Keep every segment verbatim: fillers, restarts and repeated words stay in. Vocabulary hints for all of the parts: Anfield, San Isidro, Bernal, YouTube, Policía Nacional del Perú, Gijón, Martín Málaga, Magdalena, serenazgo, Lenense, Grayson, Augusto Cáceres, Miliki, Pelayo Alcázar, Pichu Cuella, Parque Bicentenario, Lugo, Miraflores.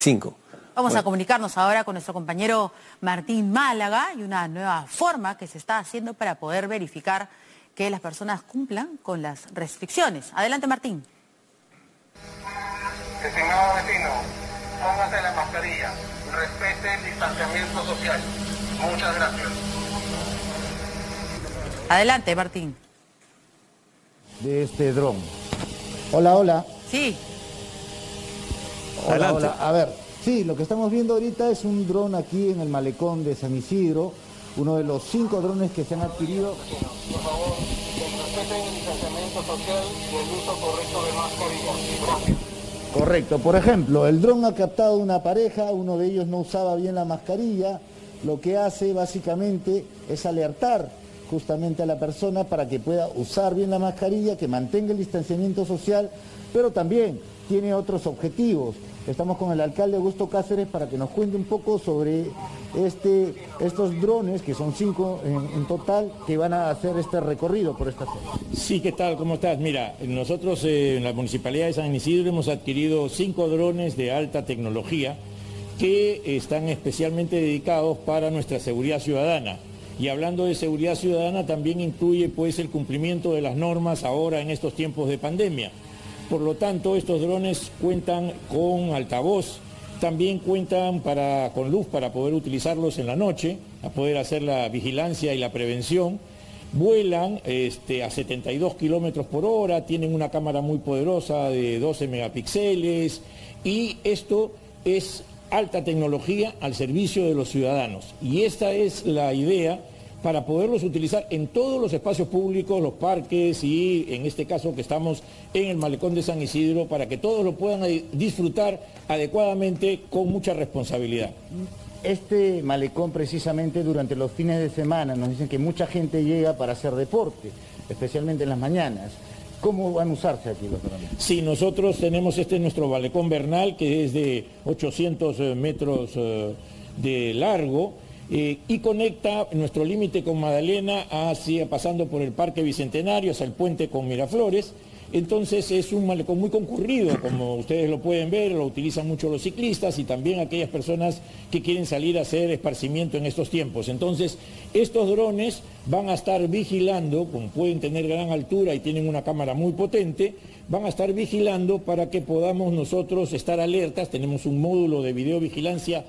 Cinco. Vamos bueno. a comunicarnos ahora con nuestro compañero Martín Málaga y una nueva forma que se está haciendo para poder verificar que las personas cumplan con las restricciones. Adelante, Martín. Estimado vecino, póngase la mascarilla, respete el distanciamiento social. Muchas gracias. Adelante, Martín. De este dron. Hola, hola. Sí. Hola, hola. A ver, sí, lo que estamos viendo ahorita es un dron aquí en el malecón de San Isidro, uno de los cinco drones que se han adquirido. Por favor, respeten el distanciamiento social y el uso correcto de mascarillas. Correcto, por ejemplo, el dron ha captado una pareja, uno de ellos no usaba bien la mascarilla, lo que hace básicamente es alertar justamente a la persona para que pueda usar bien la mascarilla, que mantenga el distanciamiento social, pero también tiene otros objetivos. Estamos con el alcalde Augusto Cáceres para que nos cuente un poco sobre este, estos drones, que son cinco en, en total, que van a hacer este recorrido por esta zona. Sí, ¿qué tal? ¿Cómo estás? Mira, nosotros eh, en la Municipalidad de San Isidro hemos adquirido cinco drones de alta tecnología que están especialmente dedicados para nuestra seguridad ciudadana. Y hablando de seguridad ciudadana, también incluye pues el cumplimiento de las normas ahora en estos tiempos de pandemia. Por lo tanto, estos drones cuentan con altavoz, también cuentan para, con luz para poder utilizarlos en la noche, a poder hacer la vigilancia y la prevención. Vuelan este, a setenta y dos kilómetros por hora, tienen una cámara muy poderosa de doce megapíxeles y esto es alta tecnología al servicio de los ciudadanos. Y esta es la idea para poderlos utilizar en todos los espacios públicos, los parques y en este caso que estamos en el malecón de San Isidro, para que todos lo puedan disfrutar adecuadamente con mucha responsabilidad. Este malecón precisamente durante los fines de semana nos dicen que mucha gente llega para hacer deporte, especialmente en las mañanas. ¿Cómo van a usarse aquí los drones? Sí, nosotros tenemos este nuestro malecón Bernal, que es de ochocientos metros de largo, Eh, y conecta nuestro límite con Magdalena hacia, pasando por el Parque Bicentenario, hacia el puente con Miraflores. Entonces es un malecón muy concurrido, como ustedes lo pueden ver, lo utilizan mucho los ciclistas y también aquellas personas que quieren salir a hacer esparcimiento en estos tiempos. Entonces estos drones van a estar vigilando, como pueden tener gran altura y tienen una cámara muy potente, van a estar vigilando para que podamos nosotros estar alertas. Tenemos un módulo de videovigilancia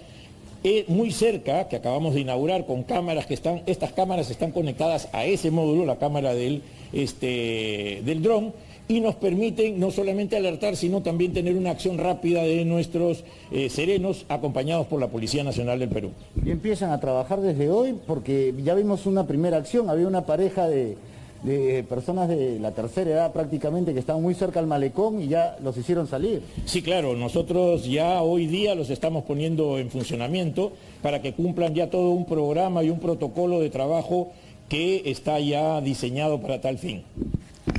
muy cerca, que acabamos de inaugurar con cámaras que están, estas cámaras están conectadas a ese módulo, la cámara del, este, del dron, y nos permiten no solamente alertar, sino también tener una acción rápida de nuestros eh, serenos, acompañados por la Policía Nacional del Perú. Y empiezan a trabajar desde hoy, porque ya vimos una primera acción, había una pareja de... de personas de la tercera edad prácticamente que estaban muy cerca al malecón y ya los hicieron salir. Sí, claro, nosotros ya hoy día los estamos poniendo en funcionamiento para que cumplan ya todo un programa y un protocolo de trabajo que está ya diseñado para tal fin.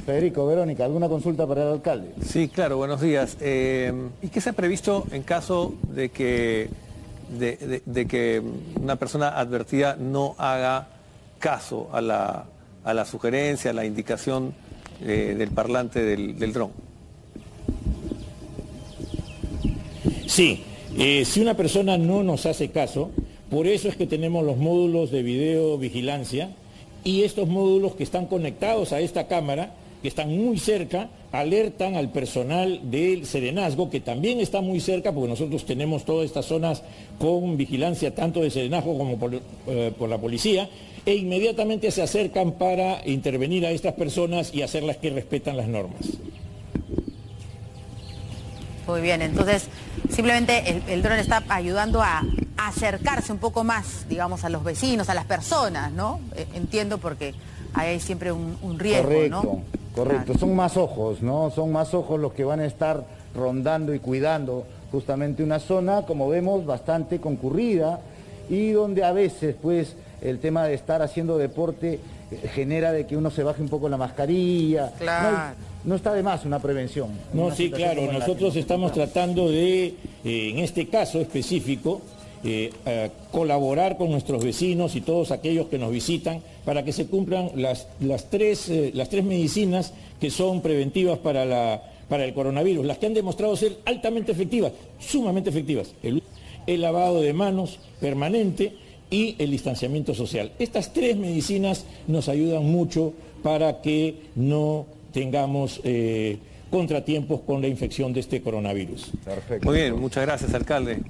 Federico, Verónica, ¿alguna consulta para el alcalde? Sí, claro, buenos días. Eh, ¿Y qué se ha previsto en caso de que, de, de, de que una persona advertida no haga caso a la... a la sugerencia, a la indicación eh, del parlante del, del dron? Sí, eh, si una persona no nos hace caso, por eso es que tenemos los módulos de videovigilancia y estos módulos que están conectados a esta cámara, que están muy cerca, alertan al personal del serenazgo, que también está muy cerca, porque nosotros tenemos todas estas zonas con vigilancia, tanto de serenazgo como por, eh, por la policía, e inmediatamente se acercan para intervenir a estas personas y hacerlas que respetan las normas. Muy bien, entonces simplemente el, el dron está ayudando a acercarse un poco más, digamos, a los vecinos, a las personas, ¿no? Entiendo, porque ahí hay siempre un, un riesgo, correcto, ¿no? Correcto, son más ojos, ¿no? Son más ojos los que van a estar rondando y cuidando justamente una zona, como vemos, bastante concurrida y donde a veces, pues, el tema de estar haciendo deporte genera de que uno se baje un poco la mascarilla. Claro. No, no está de más una prevención. No, una sí, claro, nosotros estamos tratando de, eh, en este caso específico, Eh, eh, colaborar con nuestros vecinos y todos aquellos que nos visitan para que se cumplan las, las, tres, eh, las tres medicinas que son preventivas para la para el coronavirus, las que han demostrado ser altamente efectivas, sumamente efectivas. El, el lavado de manos permanente y el distanciamiento social. Estas tres medicinas nos ayudan mucho para que no tengamos eh, contratiempos con la infección de este coronavirus. Perfecto. Muy bien, muchas gracias, alcalde.